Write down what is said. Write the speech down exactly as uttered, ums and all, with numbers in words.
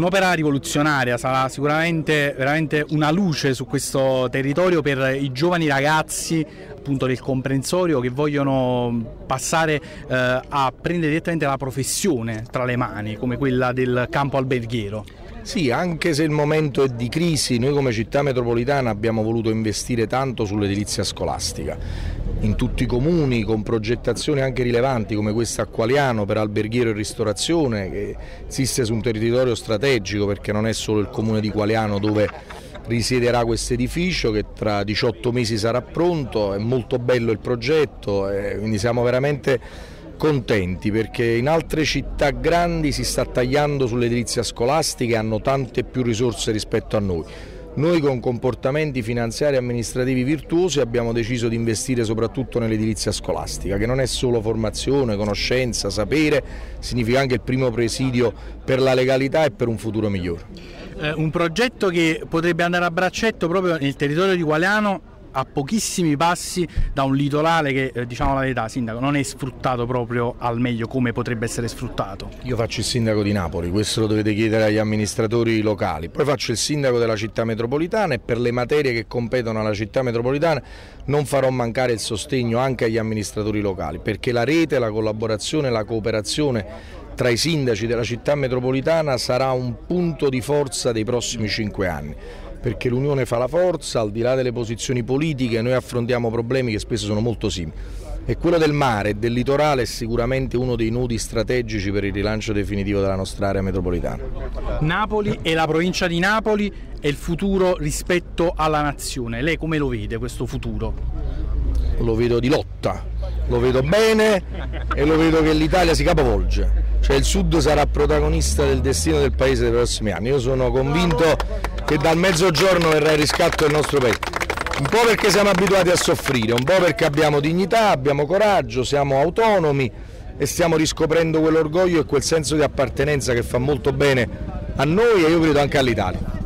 un'opera rivoluzionaria, sarà sicuramente veramente una luce su questo territorio per i giovani ragazzi appunto del comprensorio che vogliono passare eh, a prendere direttamente la professione tra le mani, come quella del campo alberghiero. Sì, anche se il momento è di crisi, noi come città metropolitana abbiamo voluto investire tanto sull'edilizia scolastica, in tutti i comuni, con progettazioni anche rilevanti come questa a Qualiano per alberghiero e ristorazione, che esiste su un territorio strategico perché non è solo il comune di Qualiano dove risiederà questo edificio, che tra diciotto mesi sarà pronto. È molto bello il progetto, eh, quindi siamo veramente contenti perché in altre città grandi si sta tagliando sull'edilizia scolastica e hanno tante più risorse rispetto a noi. Noi con comportamenti finanziari e amministrativi virtuosi abbiamo deciso di investire soprattutto nell'edilizia scolastica, che non è solo formazione, conoscenza, sapere, significa anche il primo presidio per la legalità e per un futuro migliore. Eh, un progetto che potrebbe andare a braccetto proprio nel territorio di Qualiano, a pochissimi passi da un litorale che, diciamo la verità, sindaco, non è sfruttato proprio al meglio come potrebbe essere sfruttato. Io faccio il sindaco di Napoli, questo lo dovete chiedere agli amministratori locali, poi faccio il sindaco della città metropolitana e per le materie che competono alla città metropolitana non farò mancare il sostegno anche agli amministratori locali, perché la rete, la collaborazione, la cooperazione tra i sindaci della città metropolitana sarà un punto di forza dei prossimi cinque anni. Perché l'unione fa la forza, al di là delle posizioni politiche noi affrontiamo problemi che spesso sono molto simili. E quello del mare e del litorale è sicuramente uno dei nodi strategici per il rilancio definitivo della nostra area metropolitana. Napoli e la provincia di Napoli è il futuro rispetto alla nazione. Lei come lo vede questo futuro? Lo vedo di lotta, lo vedo bene e lo vedo che l'Italia si capovolge. Cioè il Sud sarà protagonista del destino del Paese dei prossimi anni. Io sono convinto che dal mezzogiorno verrà il riscatto del nostro Paese. Un po' perché siamo abituati a soffrire, un po' perché abbiamo dignità, abbiamo coraggio, siamo autonomi e stiamo riscoprendo quell'orgoglio e quel senso di appartenenza che fa molto bene a noi e io credo anche all'Italia.